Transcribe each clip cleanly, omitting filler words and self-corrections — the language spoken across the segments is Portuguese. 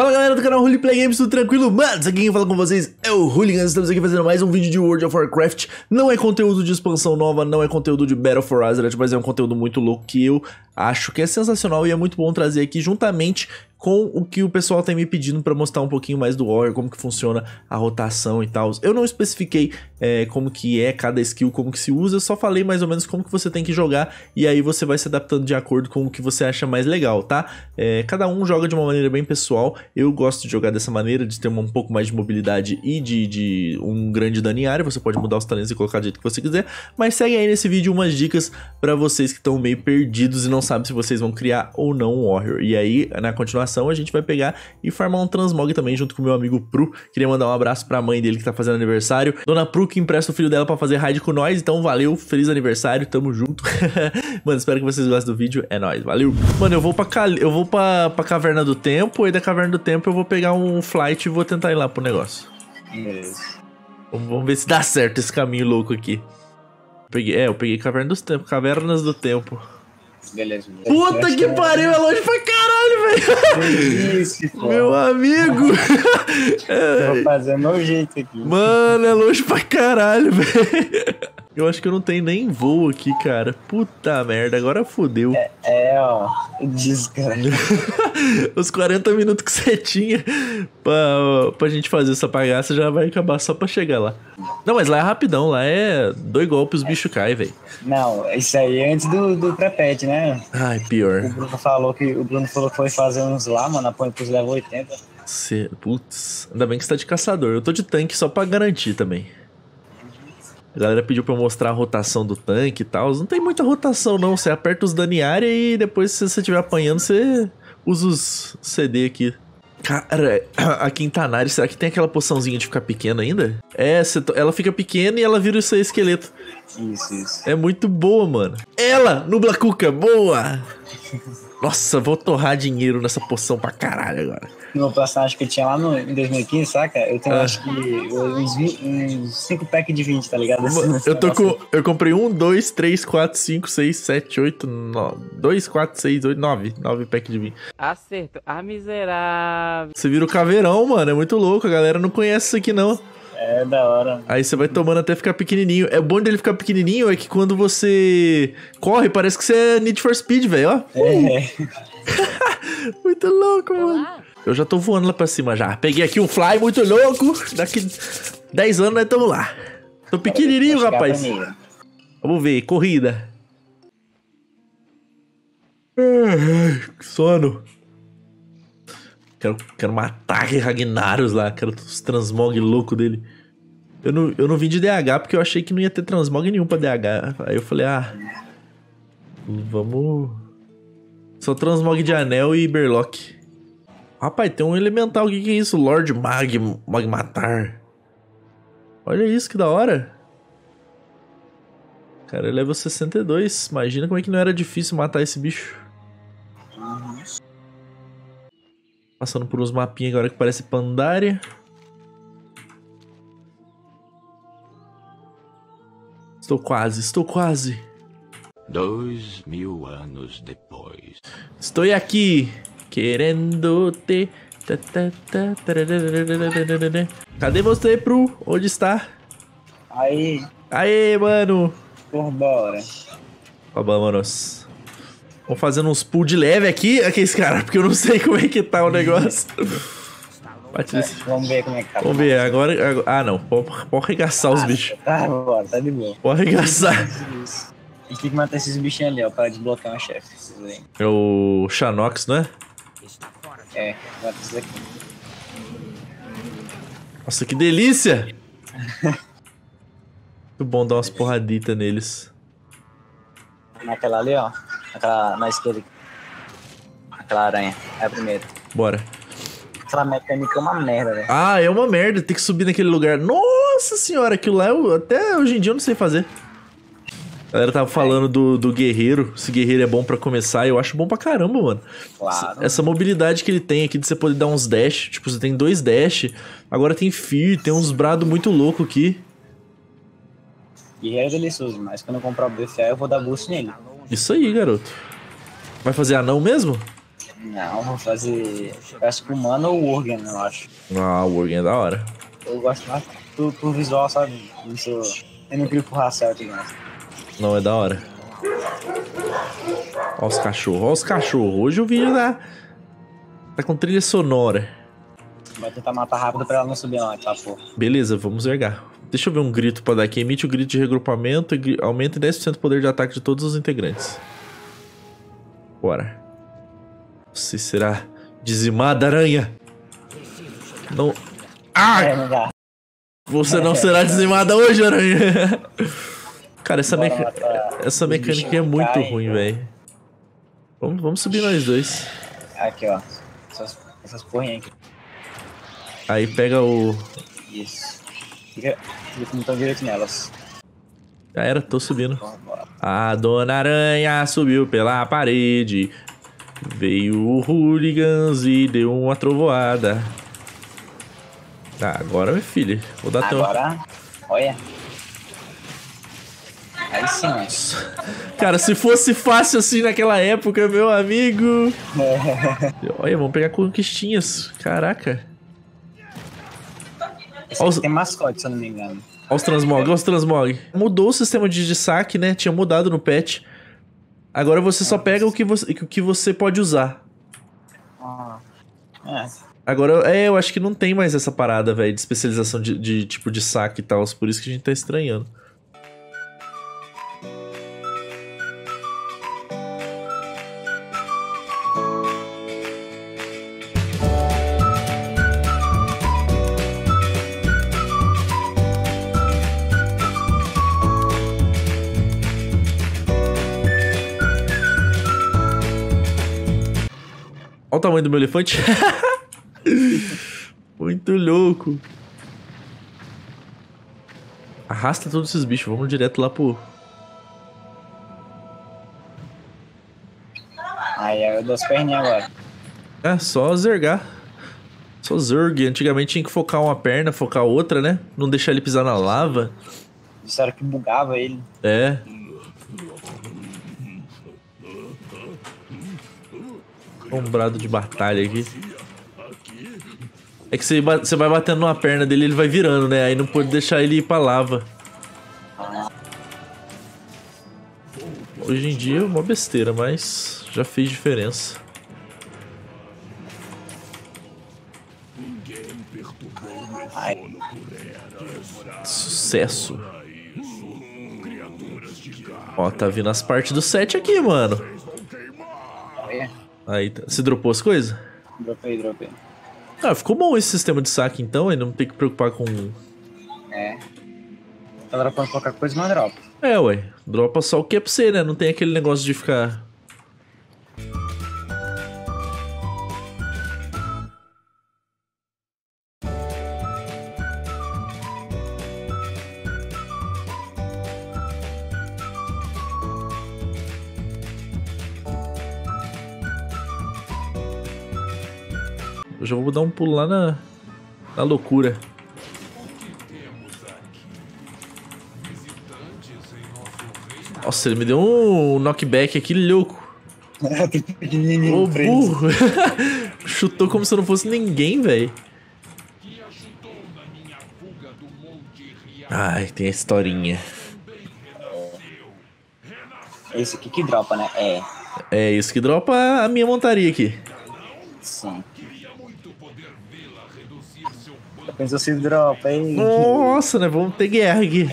Fala galera do canal HuliPlay Games, tudo tranquilo? Mas aqui quem fala com vocês é o Hooligans, estamos aqui fazendo mais um vídeo de World of Warcraft. Não é conteúdo de expansão nova, não é conteúdo de Battle for Azeroth, mas é um conteúdo muito louco que eu acho que é sensacional e é muito bom trazer aqui juntamente com o que o pessoal tem me pedindo para mostrar um pouquinho mais do Warrior, como que funciona a rotação e tal. Eu não especifiquei como que é cada skill, como que se usa, eu só falei mais ou menos como que você tem que jogar e aí você vai se adaptando de acordo com o que você acha mais legal, tá? Cada um joga de uma maneira bem pessoal, eu gosto de jogar dessa maneira, de ter um pouco mais de mobilidade e de um grande dano em área, você pode mudar os talentos e colocar do jeito que você quiser, mas segue aí nesse vídeo umas dicas para vocês que estão meio perdidos e não sabem se vocês vão criar ou não um Warrior, e aí na continuação a gente vai pegar e farmar um transmog também junto com o meu amigo Pru. Queria mandar um abraço pra mãe dele que tá fazendo aniversário, Dona Pru, que empresta o filho dela pra fazer raid com nós. Então valeu, feliz aniversário, tamo junto. Mano, espero que vocês gostem do vídeo, é nóis, valeu. Mano, eu vou pra Caverna do Tempo. E da Caverna do Tempo eu vou pegar um flight e vou tentar ir lá pro negócio. Vamos ver se dá certo esse caminho louco aqui. Eu peguei Cavernas do Tempo. Beleza, beleza. Puta que pariu, é longe pra caralho, velho. Isso, meu amigo. Vou fazer meu jeito aqui. Mano, é longe pra caralho, velho. Eu acho que eu não tenho nem voo aqui, cara. Puta merda, agora fodeu. Ó. Desgraça. Os 40 minutos que você tinha pra gente fazer essa bagaça já vai acabar só pra chegar lá. Não, mas lá é rapidão, lá é 2 golpes os bichos caem, velho. Não, isso aí é antes do pré-pad, né? Ai, pior. O Bruno falou que foi fazer uns lá, mano, apanha pros level 80. Putz, ainda bem que você tá de caçador. Eu tô de tanque só pra garantir também. A galera pediu pra eu mostrar a rotação do tanque e tal. Não tem muita rotação, não. Você aperta os dano em área e depois, se você estiver apanhando, você usa os CD aqui. Cara, a Quintanari, será que tem aquela poçãozinha de ficar pequena ainda? É, ela fica pequena e ela vira o seu esqueleto. Isso. É muito boa, mano. Ela, Nubla Cuca, boa! Nossa, vou torrar dinheiro nessa poção pra caralho agora. No personagem que eu tinha lá em 2015, saca? Eu tenho, acho que, uns 5 packs de 20, tá ligado? Eu comprei 1, 2, 3, 4, 5, 6, 7, 8, 9... 2, 4, 6, 8, 9. 9 packs de 20. Acerto. Ah, miserável. Você vira o caveirão, mano. É muito louco. A galera não conhece isso aqui, não. É da hora. Aí você vai tomando até ficar pequenininho. É bom dele ficar pequenininho é que quando você corre, parece que você é Need for Speed, velho, ó. Muito louco, mano. Eu já tô voando lá pra cima já. Peguei aqui um fly muito louco. Daqui 10 anos nós estamos lá. Tô pequenininho, rapaz. Vamos ver, corrida. Que sono. Quero matar aquele Ragnaros lá, quero os transmog louco dele. Eu não vim de DH porque eu achei que não ia ter transmog nenhum pra DH. Aí eu falei, vamos... Só transmog de anel e berlock. Rapaz, tem um elemental, o que é isso? Lord Magmatar. Olha isso, que da hora. Cara, ele é level 62, imagina como é que não era difícil matar esse bicho. Passando por uns mapinhos agora que parece Pandária. Estou quase. 2000 anos depois. Estou aqui, querendo te... Cadê você, Pru? Onde está? Aí. Aê, mano. Por bora. Vamos. Vou fazendo uns pull de leve aqui, cara, porque eu não sei como é que tá o negócio. Vamos ver como é que tá. Vamos ver, agora... Ah, não. Pode arregaçar os bichos. Tá de boa. Pode arregaçar. A gente tem que matar esses bichinhos ali, ó, pra desbloquear um chefe. É o Xanox, né? É, mata esses aqui. Nossa, que delícia! Muito bom dar umas porraditas neles. Naquela ali, ó. Aquela na esquerda. Aquela aranha. É a primeira. Bora. Aquela mecânica é uma merda, velho. Ah, é uma merda. Tem que subir naquele lugar. Nossa senhora, aquilo lá eu, até hoje em dia eu não sei fazer. A galera tava falando do guerreiro. Esse guerreiro é bom pra começar. Eu acho bom pra caramba, mano. Claro. Essa mobilidade que ele tem aqui de você poder dar uns dash. Tipo, você tem 2 dash. Agora tem fear. Tem uns brado muito louco aqui. Guerreiro é delicioso, mas quando eu comprar o BFA eu vou dar boost nele. Isso aí, garoto. Vai fazer anão mesmo? Não, vou fazer... Eu acho que o Mano ou o Organ, eu acho. Ah, o Organ é da hora. Eu gosto mais pro visual, sabe? Eu não queria empurrar certo, né? Não, é da hora. Ó os cachorros, ó os cachorros. Hoje o vídeo tá com trilha sonora. Vai tentar matar rápido pra ela não subir lá, tá, pô. Beleza, vamos vergar. Deixa eu ver um grito pra dar aqui. Emite o grito de regrupamento e aumenta em 10% o poder de ataque de todos os integrantes. Bora. Você será dizimada, aranha. Não... Ah! É, não dá. Você não será dizimada hoje, aranha. Cara, essa mecânica é muito ruim, velho. Vamos subir nós dois. Aqui, ó. Essas porrinhas aqui. Aí pega o... Isso. Fica com o direito nelas. Já era, tô subindo. A dona aranha subiu pela parede. Veio o Hooligans e deu uma trovoada. Tá, agora, meu filho. Vou dar teu... Agora, olha. Aí sim, mano. Cara, se fosse fácil assim naquela época, meu amigo. Olha, vamos pegar conquistinhas. Caraca. Tem mascote, se eu não me engano. Olha os transmog, olha os transmog. Mudou o sistema de saque, né? Tinha mudado no patch. Agora você só pega o que você pode usar. Agora, eu acho que não tem mais essa parada, velho, de especialização de tipo de saque e tal. Por isso que a gente tá estranhando. Olha o tamanho do meu elefante. Muito louco. Arrasta todos esses bichos. Vamos direto lá pro... Aí eu dou as perninhas agora. É, só zergar. Só zergue. Antigamente tinha que focar uma perna, focar outra, né? Não deixar ele pisar na lava. Disseram que bugava ele. É. Um brado de batalha aqui. É que você vai batendo numa perna dele, ele vai virando, né? Aí não pode deixar ele ir pra lava. Hoje em dia é uma besteira, mas já fez diferença. Sucesso. Ó, tá vindo as partes do set aqui, mano. Aí, você dropou as coisas? Dropei. Ah, ficou bom esse sistema de saque então, aí não tem que preocupar com... É. Tá dropando qualquer coisa, mas dropa. É, ué. Dropa só o que é pra você, né? Não tem aquele negócio de ficar... Eu já vou dar um pulo lá na loucura. Nossa, ele me deu um knockback aqui, louco. Ô, burro. Chutou como se eu não fosse ninguém, velho. Ai, tem a historinha. Esse aqui que dropa, né? É isso que dropa a minha montaria aqui. Sim. Mas você dropa, hein? Nossa, né? Vamos ter guerra aqui.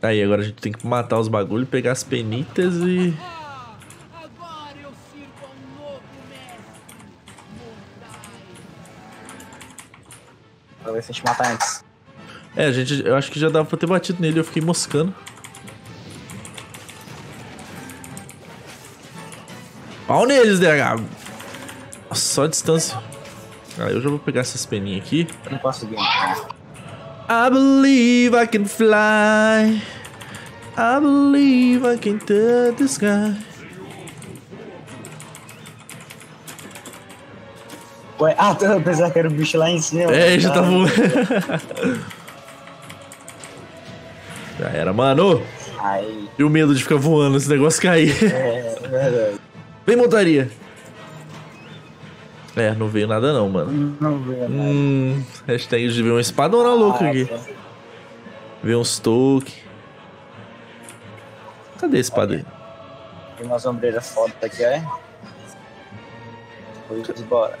Aí, agora a gente tem que matar os bagulhos, pegar as penitas e... Pra ver se a gente mata antes. É, eu acho que já dava pra ter batido nele, eu fiquei moscando. Pau neles, DH! Só a distância. Ah, eu já vou pegar essas peninhas aqui. Eu não posso subir. I believe I can fly. I believe I can touch the sky. Ué, eu pensava que era o bicho lá em cima. É, já tava. Já era, mano. Ai. E o medo de ficar voando, esse negócio cair. É, verdade. Vem, montaria. É, não veio nada não, mano. Não veio nada. Hashtag de ver uma espadona louca aqui. Veio uns toque. Cadê a espada aí? Tem umas ombreiras foda aqui, ó. Foi embora.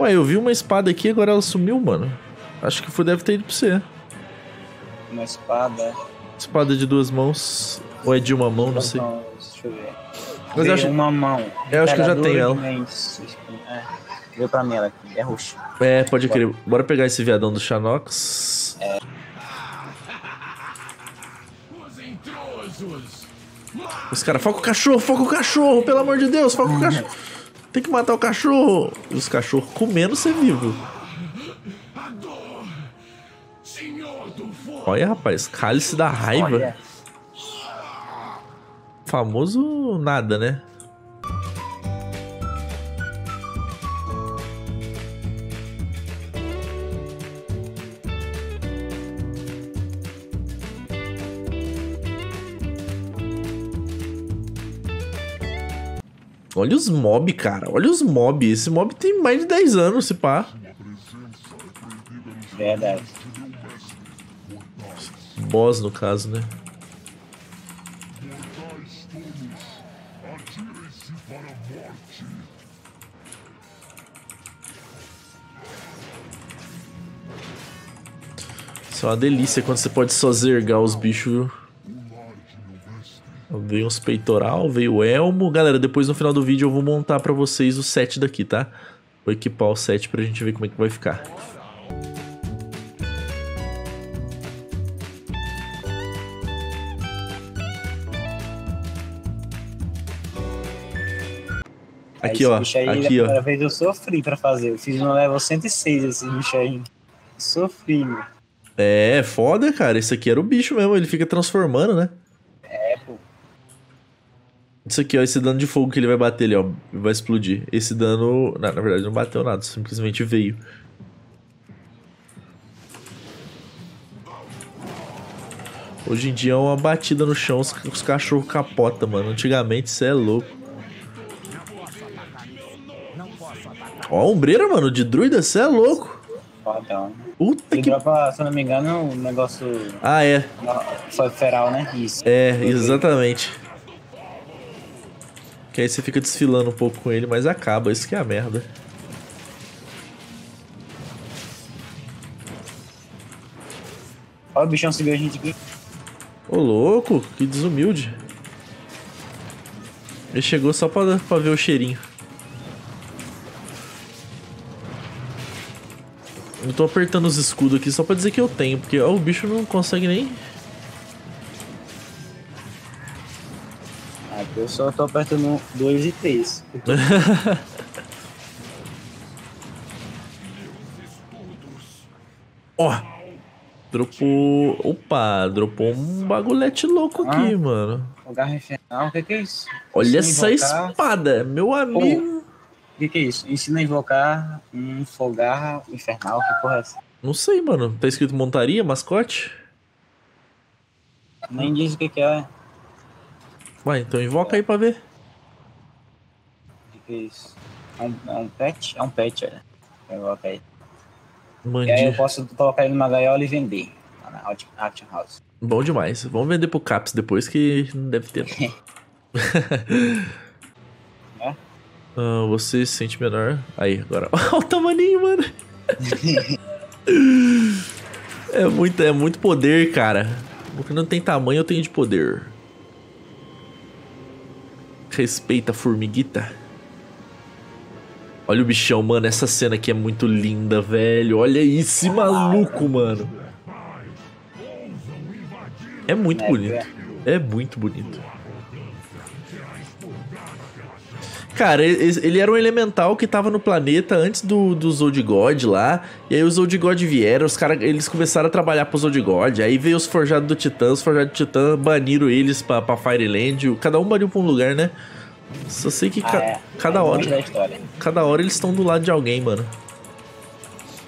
Ué, eu vi uma espada aqui, agora ela sumiu, mano. Acho que foi, deve ter ido pra você. Uma espada. Espada de duas mãos. Ou é de uma mão, não sei. Deixa eu ver. Mas eu acho... uma mão. Eu acho que eu já tenho ela. Veio pra mim ela aqui, é roxa. É, pode crer. Bora pegar esse viadão do Xanox. É. Os caras, foca o cachorro, pelo amor de Deus, foca o cachorro. Tem que matar o cachorro. E os cachorros comendo ser vivo. Olha, rapaz, cálice da raiva. Olha. Famoso nada, né? Olha os mob, cara. Olha os mob. Esse mob tem mais de 10 anos, se pá. Verdade. Boss, no caso, né? Isso é uma delícia quando você pode só zergar os bichos, viu? Veio uns peitoral, veio o elmo. Galera, depois no final do vídeo eu vou montar pra vocês o set daqui, tá? Vou equipar o set pra gente ver como é que vai ficar. Aqui, ó. Aqui, ó. A primeira vez eu sofri pra fazer. Eu fiz um level 106 esse bicho aí. Sofri, meu. É, foda, cara. Esse aqui era o bicho mesmo. Ele fica transformando, né? É, pô. Isso aqui, ó, esse dano de fogo que ele vai bater ali, ó, vai explodir. Esse dano, na verdade, não bateu nada, simplesmente veio. Hoje em dia é uma batida no chão, os cachorros capotam, mano. Antigamente, isso é louco. Ó, a ombreira, mano, de druida, isso é louco. Puta que... dropa, se eu não me engano, um negócio... Ah, é. Foi feral, né? Isso. É, exatamente. Que aí você fica desfilando um pouco com ele, mas acaba. Isso que é a merda. Olha o bichão seguiu a gente aqui. Ô, louco. Que desumilde. Ele chegou só pra ver o cheirinho. Eu tô apertando os escudos aqui só pra dizer que eu tenho, porque ó, o bicho não consegue nem... Aqui eu só tô apertando 2 e 3. Ó! Dropou... Opa! Dropou um bagulhete louco aqui, mano. Garra infernal, o que é isso? Olha essa espada, meu amigo! O que é isso? Ensina a invocar um fogarra infernal, que porra é essa? Não sei, mano. Tá escrito montaria, mascote? Nem diz o que é. Ué, então invoca aí pra ver. O que é isso? É um pet? É um pet, olha. Invoca aí. E aí eu posso colocar ele numa gaiola e vender. Na Action House. Bom demais. Vamos vender pro Caps depois que não deve ter. Você se sente menor. Aí, agora. Olha o tamaninho, mano. é muito poder, cara. O que não tem tamanho, eu tenho de poder. Respeita a formiguita. Olha o bichão, mano. Essa cena aqui é muito linda, velho. Olha esse maluco, mano. É muito bonito. É muito bonito. Cara, ele era um elemental que tava no planeta antes dos Old Gods lá. E aí os Old Gods vieram, os caras, eles começaram a trabalhar pros Old Gods. Aí veio os Forjados do Titã, baniram eles pra Fireland. Cada um baniu pra um lugar, né? Só sei que cada hora eles estão do lado de alguém, mano.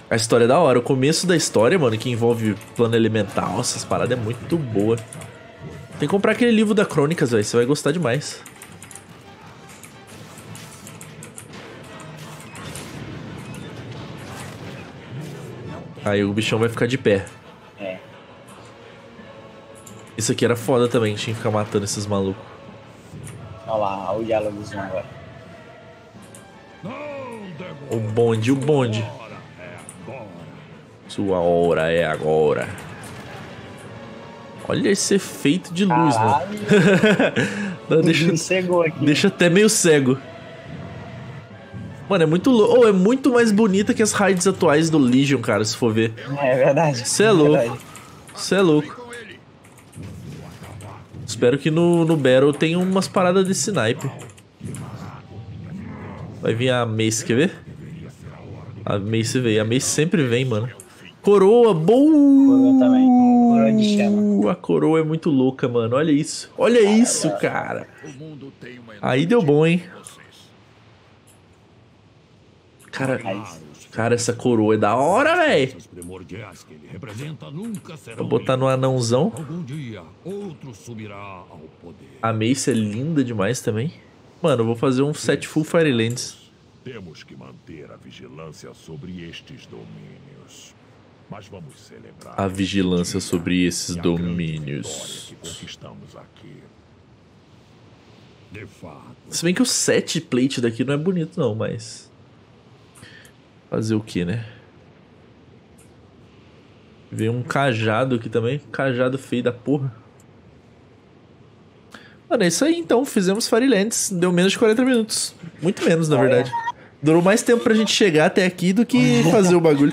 A história é da hora. O começo da história, mano, que envolve plano elemental, essas paradas é muito boa. Tem que comprar aquele livro da Crônicas, velho. Você vai gostar demais. Aí o bichão vai ficar de pé. É. Isso aqui era foda também. Tinha que ficar matando esses malucos. Olha lá, olha o diálogozinho agora. O bonde, o bonde. Sua hora é agora. Olha esse efeito de luz, caralho, mano. Não, deixa, cegou aqui. Deixa até meio cego. Mano, é muito louco. Oh, é muito mais bonita que as raids atuais do Legion, cara, se for ver. É verdade. Você é louco. Você é louco. Espero que no Battle tenha umas paradas de sniper. Vai vir a Mace, quer ver? A Mace veio. A Mace sempre vem, mano. Coroa, boa! Também. Coroa de chama. A coroa é muito louca, mano. Olha isso. Olha isso, cara. Aí deu bom, hein? Cara, essa coroa é da hora, velho. Vou botar no anãozão. A Mace é linda demais também. Mano, eu vou fazer um set full Firelands. Temos que manter a vigilância sobre estes domínios. Mas vamos celebrar a vigilância sobre esses domínios. Se bem que o set plate daqui não é bonito não, mas... fazer o que, né? Veio um cajado aqui também. Cajado feio da porra. Mano, é isso aí então. Fizemos Firelands. Deu menos de 40 minutos. Muito menos, na verdade. Durou mais tempo pra gente chegar até aqui do que fazer o bagulho.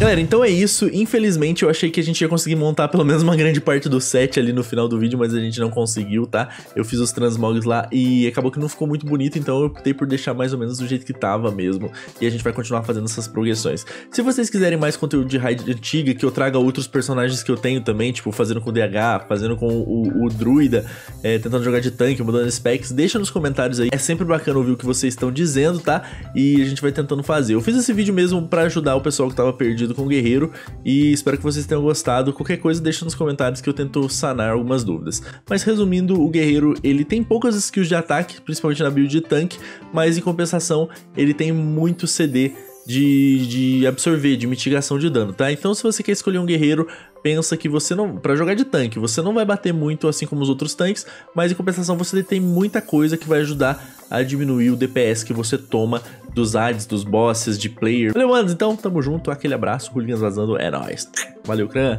Galera, então é isso. Infelizmente, eu achei que a gente ia conseguir montar pelo menos uma grande parte do set ali no final do vídeo, mas a gente não conseguiu, tá? Eu fiz os transmogs lá e acabou que não ficou muito bonito, então eu optei por deixar mais ou menos do jeito que tava mesmo. E a gente vai continuar fazendo essas progressões. Se vocês quiserem mais conteúdo de raid antiga, que eu traga outros personagens que eu tenho também, tipo, fazendo com o DH, fazendo com o druida, tentando jogar de tanque, mudando specs, deixa nos comentários aí. É sempre bacana ouvir o que vocês estão dizendo, tá? E a gente vai tentando fazer. Eu fiz esse vídeo mesmo pra ajudar o pessoal que tava perdido com o guerreiro e espero que vocês tenham gostado. Qualquer coisa deixa nos comentários que eu tento sanar algumas dúvidas. Mas resumindo, o guerreiro ele tem poucas skills de ataque, principalmente na build de tanque, mas em compensação ele tem muito CD de absorver, de mitigação de dano, tá? Então se você quer escolher um guerreiro, pensa que você não... pra jogar de tanque, você não vai bater muito assim como os outros tanques, mas em compensação você tem muita coisa que vai ajudar a diminuir o DPS que você toma dos ADs, dos bosses, de player. Valeu, mano, então, tamo junto, aquele abraço, Hooligans vazando, é nóis. Valeu, Cran!